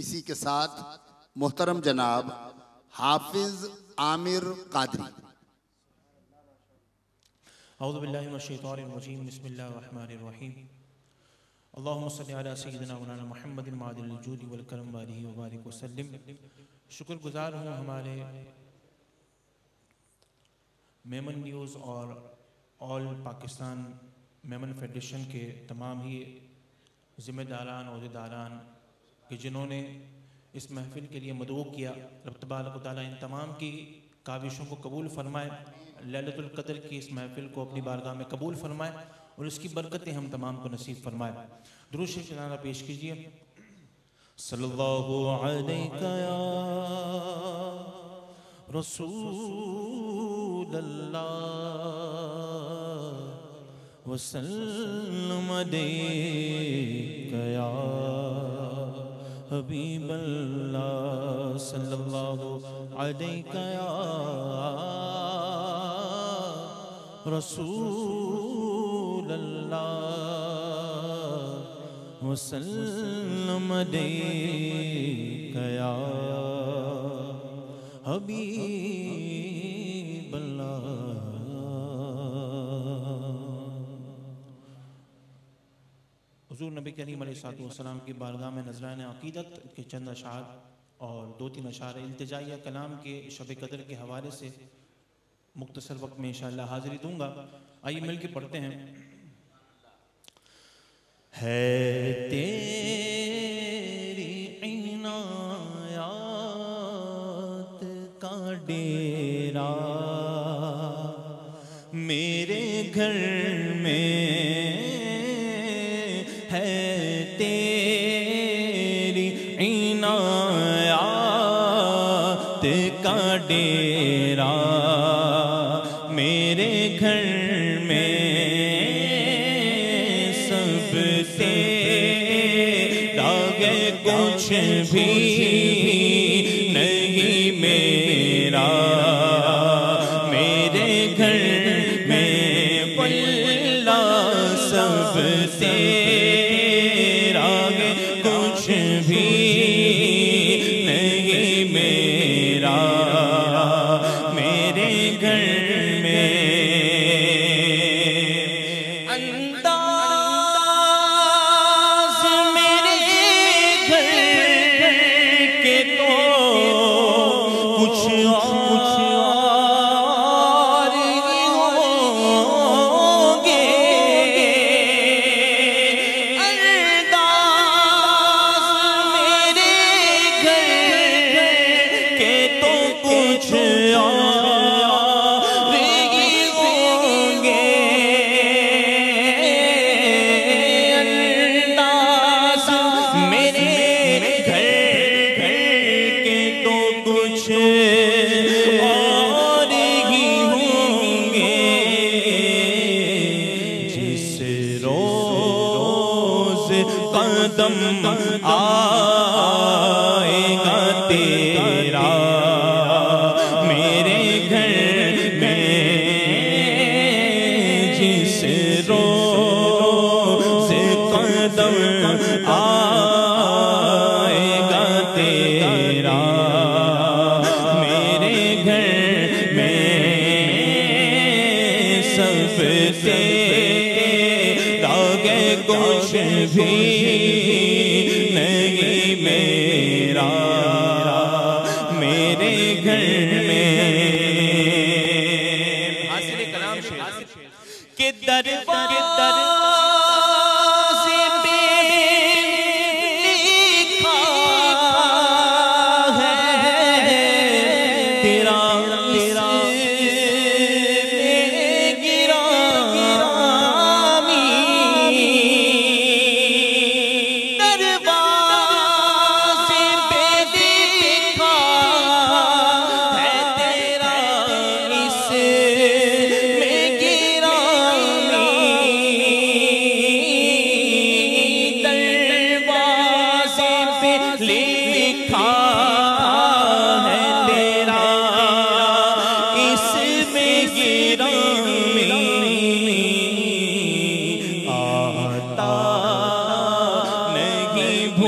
इसी के साथ मोहतरम जनाब हाफिज आमिर कादरी। औज़ु बिल्लाहि मिनश शैतानिर रजीम, बिस्मिल्लाहिर रहमानिर रहीम। अल्लाहुम्मा सल्लि अला सय्यिदिना मौलाना मुहम्मदिल मादिल जूदी वल करम वालिही व बारिक वसल्लिम। शुक्रगुजार हूँ हमारे मेमन न्यूज़ और ऑल पाकिस्तान मेमन फेडरेशन के तमाम ही ज़िम्मेदारान अहदेदारान कि जिन्होंने इस महफिल के लिए मदऊ किया। रब तबारक व तआला इन तमाम की काविशों को कबूल फरमाए, लैलतुल क़द्र की इस महफिल को अपनी बारगाह में कबूल फरमाए और इसकी बरकतें हम तमाम को नसीब फरमाए। दुरूद शरीफ जनारा पेश कीजिए। सल्लल्लाहु अलैका या रसूल अल्लाह व सल्लम अलैका या हबीब अल्लाह। सल्लल्लाहु अलैका या रसूल अल्लाह व सल्लम अलैका या हबीब अल्लाह। हुजूर नबी करीम अलैहि वसल्लम की बारगाह में नजरान अक़ीदत के चंद अशार और दो तीन अशार इल्तिजाइया कलाम के शब कदर के हवाले से मुख्तसर वक्त में इंशाअल्लाह हाजिरी दूंगा। आइए मिल के पढ़ते हैं। है तेरी इनायत का डेरा मेरे घर में, है तेरी इनायत का डेरा मेरे घर में, सब तेरा है कुछ भी नहीं मेरा मेरे घर में, वल्ला सब तेरा है कुछ भी नहीं मेरा मेरे घर।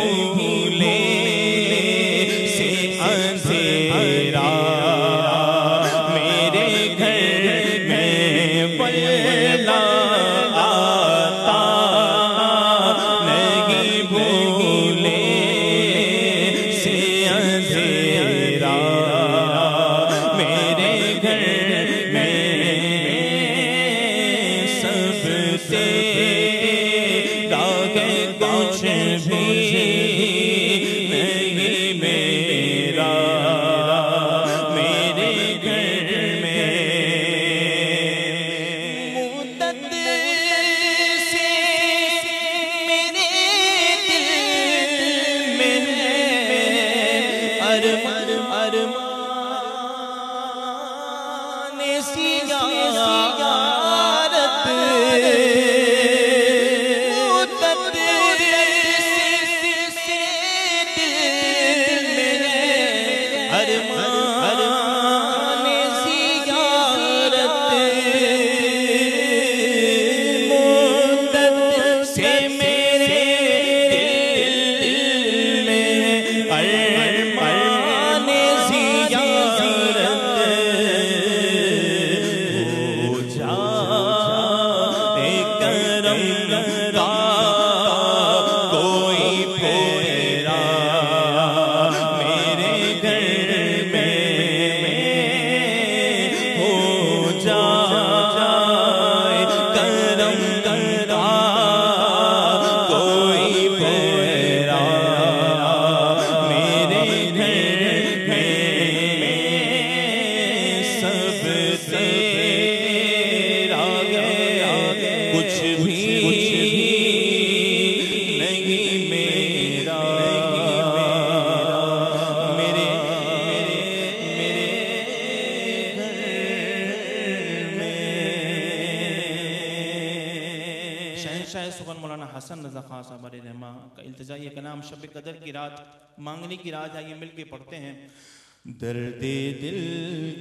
भूले मांगने की रात आइए मिलके पढ़ते हैं। दर्दे दिल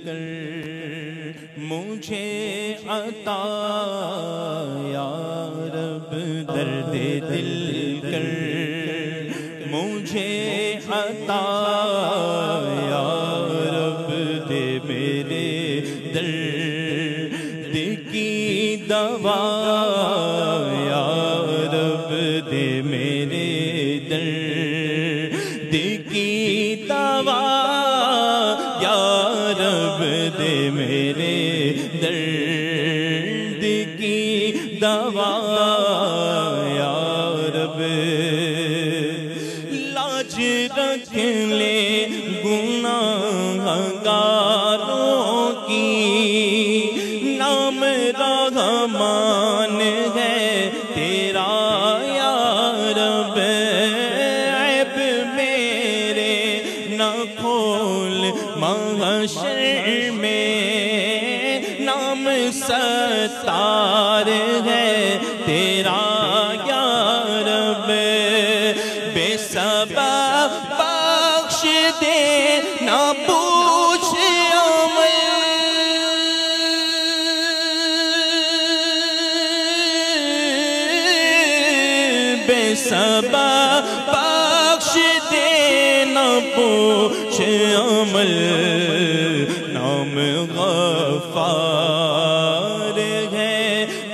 कर मुझे अता या रब, दर्दे दिल कर मुझे अता या रब, दे मेरे दर्द की दवा या रब, दे मेरे नाम गफ़ार है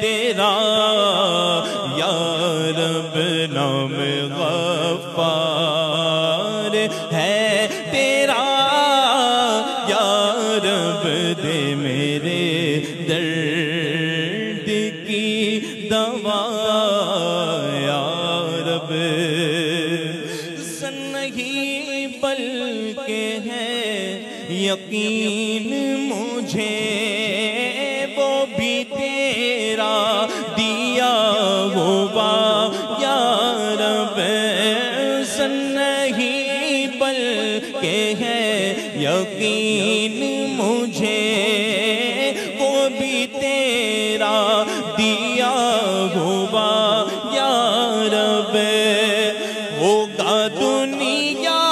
तेरा या रब, नाम गफ़ार है तेरा या रब, दे मेरे दर्द की दवा या रब। नहीं बल्कि है यकीन मुझे वो भी तेरा दिया हुआ या रब, नहीं बल्कि है यकीन मुझे वो भी तेरा दिया हुआ या रब। होगा दुनिया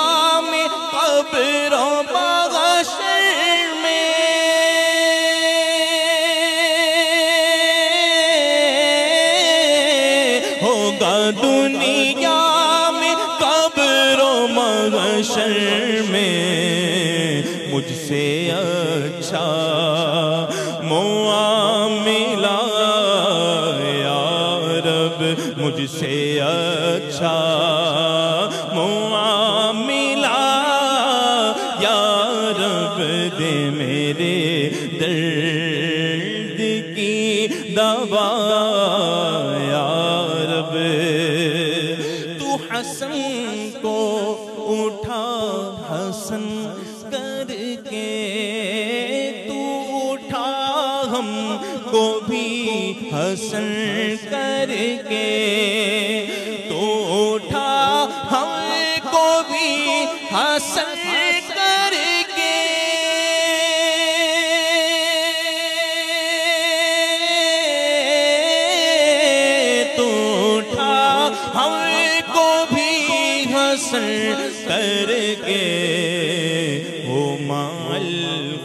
में कब्रों मुझसे अच्छा मुआमिला या रब, मुझसे अच्छा मुआमिला या रब, दे मेरे दर्द की दवा या रब। तू हसन को उठा हसन करके, तू उठा हम को भी हसन करके, तू उठा हम को भी हासिल करके तू उठा हमको भी हासिल करके ओ माल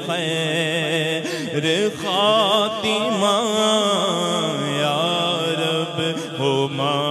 खैर खातिमा या रब हो माल